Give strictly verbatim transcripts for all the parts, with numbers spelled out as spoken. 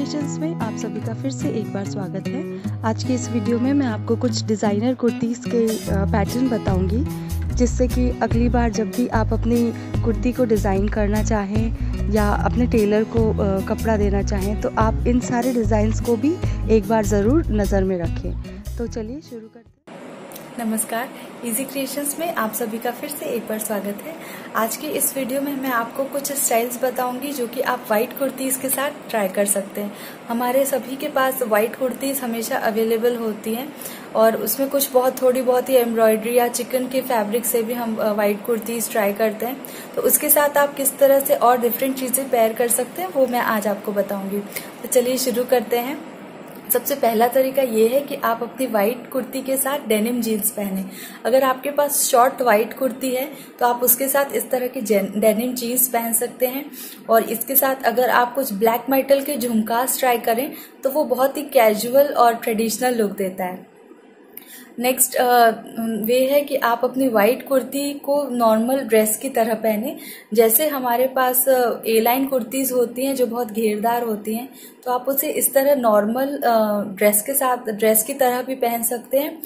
Creations में आप सभी का फिर से एक बार स्वागत है। आज के इस वीडियो में मैं आपको कुछ डिज़ाइनर कुर्तीज़ के पैटर्न बताऊंगी, जिससे कि अगली बार जब भी आप अपनी कुर्ती को डिज़ाइन करना चाहें या अपने टेलर को कपड़ा देना चाहें तो आप इन सारे डिज़ाइंस को भी एक बार ज़रूर नज़र में रखें। तो चलिए शुरू करते हैं। नमस्कार, इजी क्रिएशंस में आप सभी का फिर से एक बार स्वागत है। आज के इस वीडियो में मैं आपको कुछ स्टाइल्स बताऊंगी जो कि आप व्हाइट कुर्तीज़ के साथ ट्राई कर सकते हैं। हमारे सभी के पास व्हाइट कुर्तीज़ हमेशा अवेलेबल होती हैं और उसमें कुछ बहुत थोड़ी बहुत ही एम्ब्रॉयडरी या चिकन के फैब्रिक से भी हम व्हाइट कुर्तीज़ ट्राई करते हैं। तो उसके साथ आप किस तरह से और डिफरेंट चीज़ें पेयर कर सकते हैं वो मैं आज आपको बताऊँगी। तो चलिए शुरू करते हैं। सबसे पहला तरीका ये है कि आप अपनी व्हाइट कुर्ती के साथ डेनिम जीन्स पहने। अगर आपके पास शॉर्ट व्हाइट कुर्ती है तो आप उसके साथ इस तरह की डेनिम जीन्स पहन सकते हैं। और इसके साथ अगर आप कुछ ब्लैक मेटल के झुमकास ट्राई करें तो वो बहुत ही कैजुअल और ट्रेडिशनल लुक देता है। नेक्स्ट वे है कि आप अपनी वाइट कुर्ती को नॉर्मल ड्रेस की तरह पहने। जैसे हमारे पास ए लाइन कुर्तीज़ होती हैं जो बहुत घेरदार होती हैं, तो आप उसे इस तरह नॉर्मल ड्रेस के साथ ड्रेस की तरह भी पहन सकते हैं।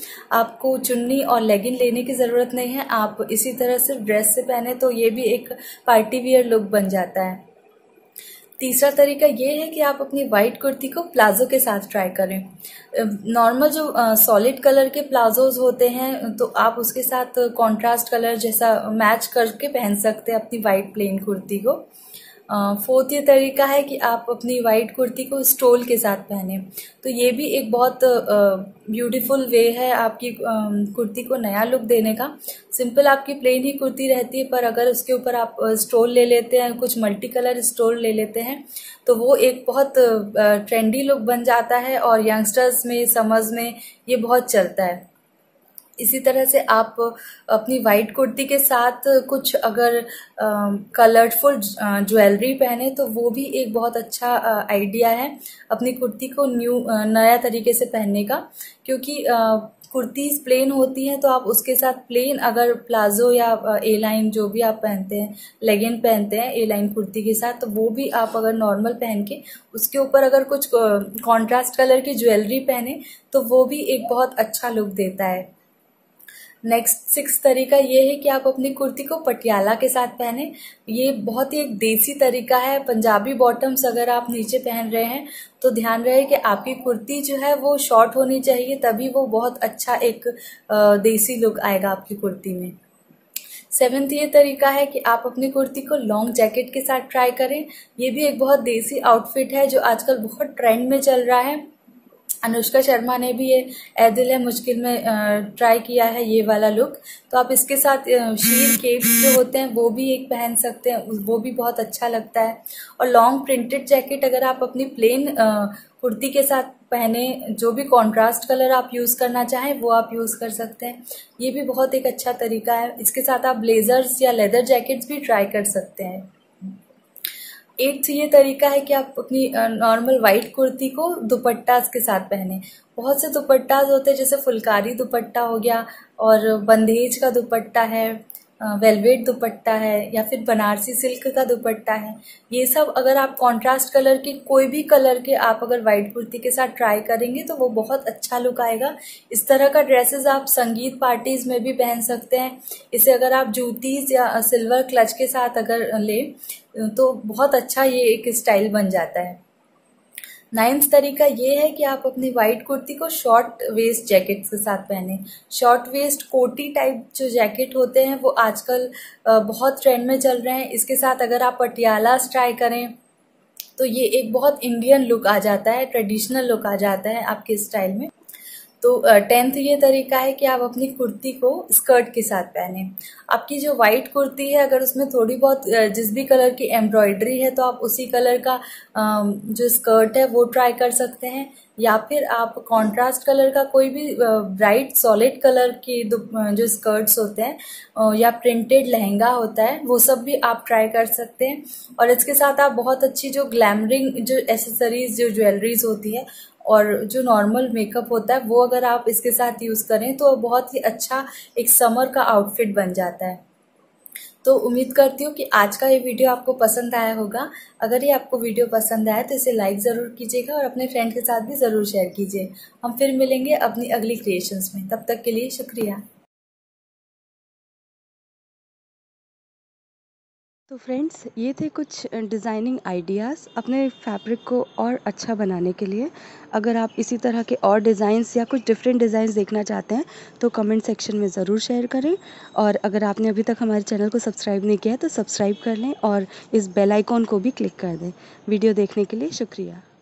आपको चुन्नी और लेगिन लेने की ज़रूरत नहीं है, आप इसी तरह सिर्फ ड्रेस से पहने तो ये भी एक पार्टी वियर लुक बन जाता है। तीसरा तरीका ये है कि आप अपनी वाइट कुर्ती को प्लाजो के साथ ट्राई करें। नॉर्मल जो सॉलिड कलर के प्लाजोज होते हैं तो आप उसके साथ कंट्रास्ट कलर जैसा मैच करके पहन सकते हैं अपनी वाइट प्लेन कुर्ती को। फोर्थ ये तरीका है कि आप अपनी वाइट कुर्ती को स्टोल के साथ पहने, तो ये भी एक बहुत ब्यूटीफुल वे है आपकी कुर्ती को नया लुक देने का। सिंपल आपकी प्लेन ही कुर्ती रहती है, पर अगर उसके ऊपर आप स्टोल ले लेते हैं, कुछ मल्टी कलर स्टोल ले लेते हैं, तो वो एक बहुत ट्रेंडी लुक बन जाता है और यंगस्टर्स में समझ में ये बहुत चलता है। इसी तरह से आप अपनी वाइट कुर्ती के साथ कुछ अगर कलरफुल ज्वेलरी पहने तो वो भी एक बहुत अच्छा आइडिया है अपनी कुर्ती को न्यू नया तरीके से पहनने का। क्योंकि कुर्तीज़ प्लेन होती हैं तो आप उसके साथ प्लेन अगर प्लाजो या ए लाइन जो भी आप पहनते हैं, लेगिन पहनते हैं ए लाइन कुर्ती के साथ, तो वो भी आप अगर नॉर्मल पहन के उसके ऊपर अगर कुछ कॉन्ट्रास्ट कलर की ज्वेलरी पहने तो वो भी एक बहुत अच्छा लुक देता है। नेक्स्ट सिक्स तरीका ये है कि आप अपनी कुर्ती को पटियाला के साथ पहने। ये बहुत ही एक देसी तरीका है। पंजाबी बॉटम्स अगर आप नीचे पहन रहे हैं तो ध्यान रहे कि आपकी कुर्ती जो है वो शॉर्ट होनी चाहिए, तभी वो बहुत अच्छा एक देसी लुक आएगा आपकी कुर्ती में। सेवेंथ ये तरीका है कि आप अपनी कुर्ती को लॉन्ग जैकेट के साथ ट्राई करें। ये भी एक बहुत देसी आउटफिट है जो आजकल बहुत ट्रेंड में चल रहा है। अनुष्का शर्मा ने भी ये ऐ दिल है मुश्किल में ट्राई किया है ये वाला लुक। तो आप इसके साथ शीर केप्स जो होते हैं वो भी एक पहन सकते हैं, वो भी बहुत अच्छा लगता है। और लॉन्ग प्रिंटेड जैकेट अगर आप अपनी प्लेन कुर्ती के साथ पहने, जो भी कंट्रास्ट कलर आप यूज़ करना चाहें वो आप यूज़ कर सकते हैं, ये भी बहुत एक अच्छा तरीका है। इसके साथ आप ब्लेजर्स या लेदर जैकेट्स भी ट्राई कर सकते हैं। एट्थ ये तरीका है कि आप अपनी नॉर्मल वाइट कुर्ती को दुपट्टास के साथ पहने। बहुत से दुपट्टास होते हैं, जैसे फुलकारी दुपट्टा हो गया और बंधेज का दुपट्टा है, वेलवेट दुपट्टा है, या फिर बनारसी सिल्क का दुपट्टा है। ये सब अगर आप कंट्रास्ट कलर के कोई भी कलर के आप अगर वाइट कुर्ती के साथ ट्राई करेंगे तो वो बहुत अच्छा लुक आएगा। इस तरह का ड्रेसेस आप संगीत पार्टीज़ में भी पहन सकते हैं। इसे अगर आप जूतीज या सिल्वर क्लच के साथ अगर लें तो बहुत अच्छा ये एक स्टाइल बन जाता है। नाइन्थ तरीका ये है कि आप अपनी वाइट कुर्ती को शॉर्ट वेस्ट जैकेट्स के साथ पहने। शॉर्ट वेस्ट कोटी टाइप जो जैकेट होते हैं वो आजकल बहुत ट्रेंड में चल रहे हैं। इसके साथ अगर आप पटियालास ट्राई करें तो ये एक बहुत इंडियन लुक आ जाता है, ट्रेडिशनल लुक आ जाता है आपके स्टाइल में। तो टेंथ ये तरीका है कि आप अपनी कुर्ती को स्कर्ट के साथ पहने। आपकी जो वाइट कुर्ती है अगर उसमें थोड़ी बहुत जिस भी कलर की एम्ब्रॉयडरी है तो आप उसी कलर का जो स्कर्ट है वो ट्राई कर सकते हैं, या फिर आप कंट्रास्ट कलर का कोई भी ब्राइट सॉलिड कलर की जो स्कर्ट्स होते हैं या प्रिंटेड लहंगा होता है वो सब भी आप ट्राई कर सकते हैं। और इसके साथ आप बहुत अच्छी जो ग्लैमरिंग जो एसेसरीज जो ज्वेलरीज होती है और जो नॉर्मल मेकअप होता है वो अगर आप इसके साथ यूज़ करें तो बहुत ही अच्छा एक समर का आउटफिट बन जाता है। तो उम्मीद करती हूँ कि आज का ये वीडियो आपको पसंद आया होगा। अगर ये आपको वीडियो पसंद आया तो इसे लाइक ज़रूर कीजिएगा और अपने फ्रेंड के साथ भी ज़रूर शेयर कीजिए। हम फिर मिलेंगे अपनी अगली क्रिएशंस में, तब तक के लिए शुक्रिया। तो फ्रेंड्स, ये थे कुछ डिज़ाइनिंग आइडियाज़ अपने फैब्रिक को और अच्छा बनाने के लिए। अगर आप इसी तरह के और डिज़ाइंस या कुछ डिफरेंट डिज़ाइंस देखना चाहते हैं तो कमेंट सेक्शन में ज़रूर शेयर करें। और अगर आपने अभी तक हमारे चैनल को सब्सक्राइब नहीं किया है तो सब्सक्राइब कर लें और इस बेल आइकॉन को भी क्लिक कर दें। वीडियो देखने के लिए शुक्रिया।